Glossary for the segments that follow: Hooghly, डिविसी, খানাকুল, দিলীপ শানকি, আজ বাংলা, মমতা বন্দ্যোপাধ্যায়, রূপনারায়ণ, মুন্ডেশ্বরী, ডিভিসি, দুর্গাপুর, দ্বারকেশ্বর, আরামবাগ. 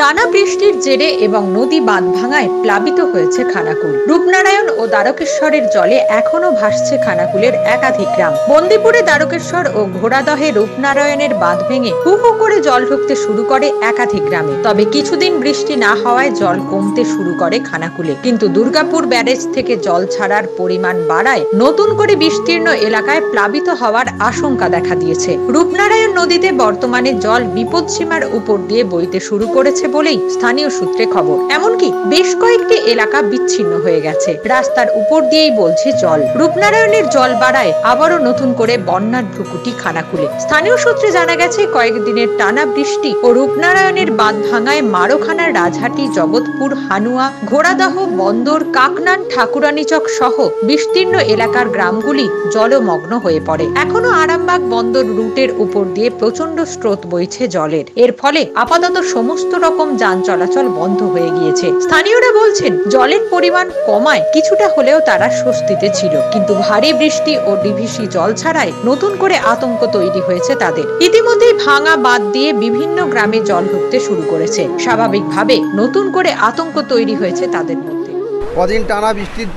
টানা বৃষ্টির জেরে এবং নদী বাঁধ ভাঙায় প্লাবিত হয়েছে খানাকুল। রূপনারায়ণ ও দ্বারকেশ্বরের জলে এখনো ভাসছে খানাকুলের একাধিক গ্রাম। বন্দিপুরে দ্বারকেশ্বর ও ঘোড়াদহে রূপনারায়ণের বাঁধ ভেঙে হু হু করে জল ঢুকতে শুরু করে একাধিক গ্রামে। তবে কিছুদিন বৃষ্টি না হওয়ায় জল কমতে শুরু করে খানাকুলে, কিন্তু দুর্গাপুর ব্যারেজ থেকে জল ছাড়ার পরিমাণ বাড়ায় নতুন করে বিস্তীর্ণ এলাকায় প্লাবিত হওয়ার আশঙ্কা দেখা দিয়েছে। রূপনারায়ণ নদীতে বর্তমানে জল বিপদসীমার উপর দিয়ে বইতে শুরু করেছে বলেই স্থানীয় সূত্রে খবর। এমনকি বেশ কয়েকটি এলাকা বিচ্ছিন্ন হয়ে গেছে, রাস্তার উপর দিয়েই বলছে জল। রূপনারায়ণের জল বাড়ায় আবারও নতুন করে বন্যার ভুকুটি খানাকুলে। স্থানীয় সূত্রে জানা গেছে, কয়েকদিনের টানা বৃষ্টি ও রূপনারায়ণের বাঁধ ভাঙায় মারোখানা, রাজহাটি, জগৎপুর, হানুয়া, ঘোড়াদহ, বন্দর, কাকনান, ঠাকুরানীচক সহ বিস্তীর্ণ এলাকার গ্রামগুলি জলমগ্ন হয়ে পড়ে। এখনো আরামবাগ বন্দর রুটের উপর দিয়ে প্রচন্ড স্রোত বইছে জলের। এর ফলে আপাতত সমস্ত রকম যান চলাচল বন্ধ হয়ে গিয়েছে। স্থানীয়রা বলছেন, জলের পরিমাণ কমায় কিছুটা হলেও তারা স্বস্তিতে ছিল, কিন্তু ভারী বৃষ্টি ও ডিভিসি জল ছাড়ায় নতুন করে আতঙ্ক তৈরি হয়েছে তাদের। ইতিমধ্যে ভাঙা বাঁধ দিয়ে বিভিন্ন গ্রামে জল ঢুকতে শুরু করেছে, স্বাভাবিকভাবে নতুন করে আতঙ্ক তৈরি হয়েছে তাদের মধ্যে। কদিন টানা বৃষ্টির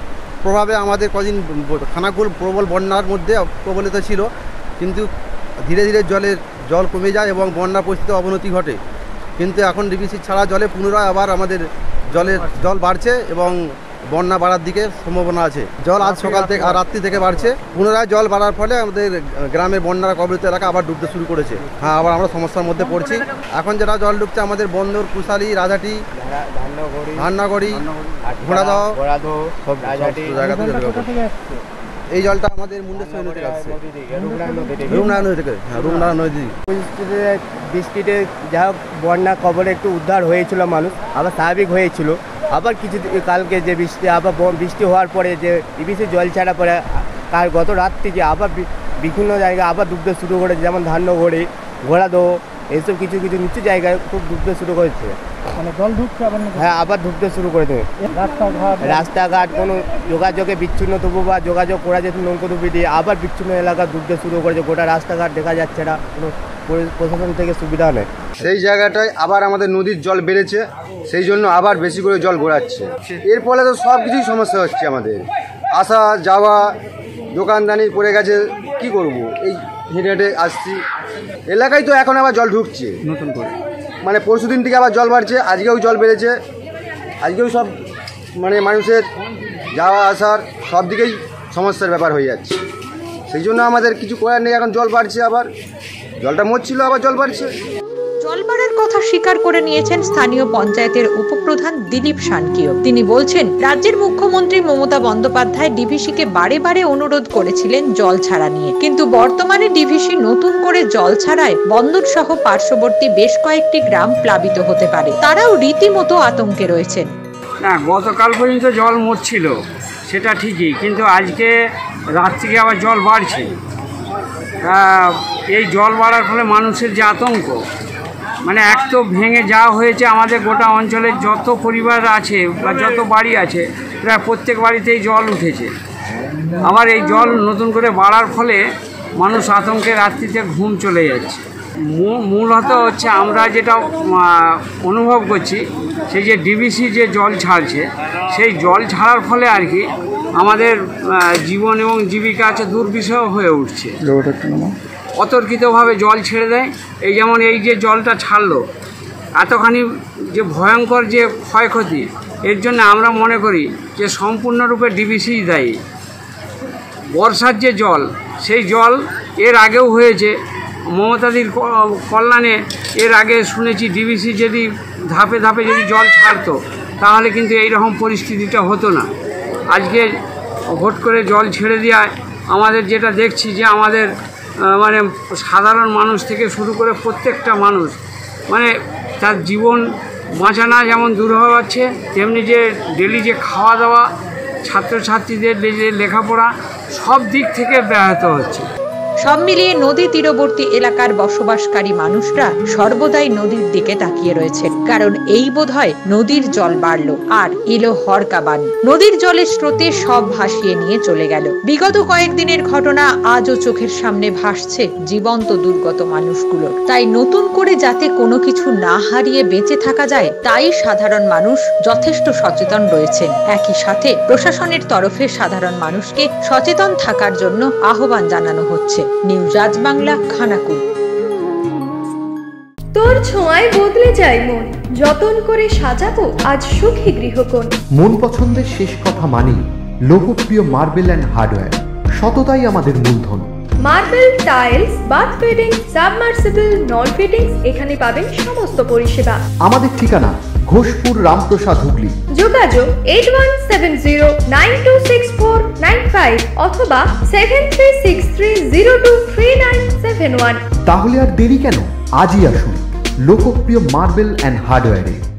প্রভাবে আমাদের কদিন খানাকুল প্রবল বন্যার মধ্যে প্রবলিত ছিল, কিন্তু ধীরে ধীরে জল কমে যায় এবং বন্যা পরিস্থিতির অবনতি ঘটে। কিন্তু এখন ডিভিসি ছাড়া জলে পুনরায় আবার আমাদের জল বাড়ছে এবং বন্যা বাড়ার দিকে সম্ভাবনা আছে। জল আজ সকাল থেকে আর রাত্রি থেকে বাড়ছে। পুনরায় জল বাড়ার ফলে আমাদের গ্রামে বন্যার কবলিত এলাকা আবার ডুবতে শুরু করেছে। হ্যাঁ, আবার আমরা সমস্যার মধ্যে পড়ছি। এখন যারা জল ডুবছে আমাদের বন্দর, কুশালী, রাজাটি, ধান্নাগড়ি, ঘোড়াদহ সব জায়গা থেকে এই জলটা আমাদের মুন্ডেশ্বরী নদীতে আসছে, রূপনারায়ণ নদী থেকে। হ্যাঁ, রূপনারায়ণ নদী বৃষ্টিতে যা হোক বন্যা কবলে একটু উদ্ধার হয়েছিল মানুষ, আবার স্বাভাবিক হয়েছিল। আবার কিছু কালকে যে বৃষ্টি, আবার বৃষ্টি হওয়ার পরে যে ডিভিসি জল ছাড়া পরে কাল গত রাত থেকে আবার বিভিন্ন জায়গায় আবার ডুবতে শুরু করেছে, যেমন ধান্নাগড়ি, ঘোড়াদহ, এইসব কিছু কিছু নিচু জায়গায় খুব ডুবতে শুরু করেছে। হ্যাঁ, আবার ঢুকতে শুরু করে দেবে। রাস্তাঘাট কোনো যোগাযোগে বিচ্ছিন্ন, তবু বা যোগাযোগ করা যেত নৌকো ডুবি দিয়ে, আবার বিচ্ছিন্ন এলাকা ডুবতে শুরু করেছে। গোটা রাস্তাঘাট দেখা যাচ্ছে না, কোনো প্রশাসন থেকে সুবিধা নেই। সেই জায়গাটায় আবার আমাদের নদীর জল বেড়েছে, সেই জন্য আবার বেশি করে জল ঘোরাচ্ছে। এর ফলে তো সব কিছুই সমস্যা হচ্ছে আমাদের, আসা যাওয়া, দোকানদানি পড়ে গেছে। কি করব, এই হেঁটে হেঁটে আসছি। এলাকায় তো এখন আবার জল ঢুকছে নতুন করে, মানে পরশু দিন থেকে আবার জল বাড়ছে, আজকেও জল বেড়েছে। আজকেও সব মানে মানুষের যাওয়া আসার সব দিকেই সমস্যার ব্যাপার হয়ে যাচ্ছে। সেই জন্য আমাদের কিছু করার নেই, এখন জল বাড়ছে। আবার জলটা মরছিল, আবার জল বাড়ছে। জল বাড়ার কথা স্বীকার করে নিয়েছেন স্থানীয় পঞ্চায়েতের উপপ্রধান দিলীপ শানকিও। তিনি বলছেন, রাজ্যের মুখ্যমন্ত্রী মমতা বন্দ্যোপাধ্যায় ডিভিসিকে বারে বারে অনুরোধ করেছিলেন জল ছাড়া নিয়ে, কিন্তু বর্তমানে ডিভিসি নতুন করে জল ছাড়ায় বন্দর সহ পার্শ্ববর্তী বেশ কয়েকটি গ্রাম প্লাবিত হতে পারে। তারাও রীতিমতো আতঙ্কে রয়েছেন। না, গতকাল পর্যন্ত জল মরছিল সেটা ঠিকই, কিন্তু আজকে রাত থেকে আবার জল বাড়ছে। এই জল বাড়ার ফলে মানুষের যে আতঙ্ক, মানে এক তো ভেঙে যাওয়া হয়েছে আমাদের গোটা অঞ্চলের যত পরিবার আছে বা যত বাড়ি আছে, প্রায় প্রত্যেক বাড়িতেই জল উঠেছে। আবার এই জল নতুন করে বাড়ার ফলে মানুষ আতঙ্কে রাত্রিতে ঘুম চলে যাচ্ছে। মূলত হচ্ছে আমরা যেটা অনুভব করছি, সেই যে ডিভিসি যে জল ছাড়ছে, সেই জল ছাড়ার ফলে আর কি আমাদের জীবন এবং জীবিকা আছে দুর্বিষহ হয়ে উঠছে। অতর্কিতভাবে জল ছেড়ে দেয়। এই যেমন এই যে জলটা ছাড়লো, এতখানি যে ভয়ঙ্কর যে ক্ষয়ক্ষতি, এর জন্য আমরা মনে করি যে সম্পূর্ণরূপে ডিভিসি দায়ী। বর্ষার যে জল, সেই জল এর আগেও হয়েছে মমতাদির কল্যাণে। এর আগে শুনেছি ডিভিসি যদি ধাপে ধাপে যদি জল ছাড়তো, তাহলে কিন্তু এইরকম পরিস্থিতিটা হতো না। আজকে হট করে জল ছেড়ে দেওয়ায় আমাদের যেটা দেখছি যে আমাদের মানে সাধারণ মানুষ থেকে শুরু করে প্রত্যেকটা মানুষ মানে তার জীবন বাঁচানো যেমন দুরূহ হচ্ছে, তেমনি যে ডেলি যে খাওয়া দাওয়া, ছাত্রছাত্রীদের যে লেখাপড়া, সব দিক থেকে ব্যাহত হচ্ছে। सब मिलिए नदी तीरवर्ती एलाकार बसबासकारी मानुषरा सर्वदाई नदीर दिके ताकिये रयेछेन, कारण एई बोधहय नदीर जल बाड़लो आर एलो हरका बान। नदीर जलेर स्रोते सब भासिये निये चले गेल। विगत कयेकदिनेर घटना आजो चोखेर सामने भासछे जीवंत दुर्गत मानुषगुलोर। ताई नतुन करे जाते कोनो किछु ना हारिये बेঁচে থাকা যায় তাই সাধারণ মানুষ যথেষ্ট সচেতন রয়েছেন। একই সাথে প্রশাসনের তরফে সাধারণ মানুষকে সচেতন থাকার জন্য আহ্বান জানানো হচ্ছে। নিউজ আজ বাংলা, খানাকুল। তোর ছোঁয়ায় বদলে যায় মন, যতন করে সাজাবো আজ সুখী গৃহকোণ। মন পছন্দের শেষ কথা মানি লোকপ্রিয় মার্বেল এন্ড হার্ডওয়্যার, সততাই আমাদের মূলধন। Marble, tiles, bath fitting, submersible, নল ফিটিং, এখানে পাবেন সমস্ত পরিষেবা। আমাদের ঠিকানা ঘোষপুর রাম প্রসাদ হুগলি। যোগাযোগ 8170926495 অথবা 7363023971। তাহলে আর দেরি কেন, আজই আসুন লোকপ্রিয় মার্বেল এন্ড হার্ডওয়্যারে।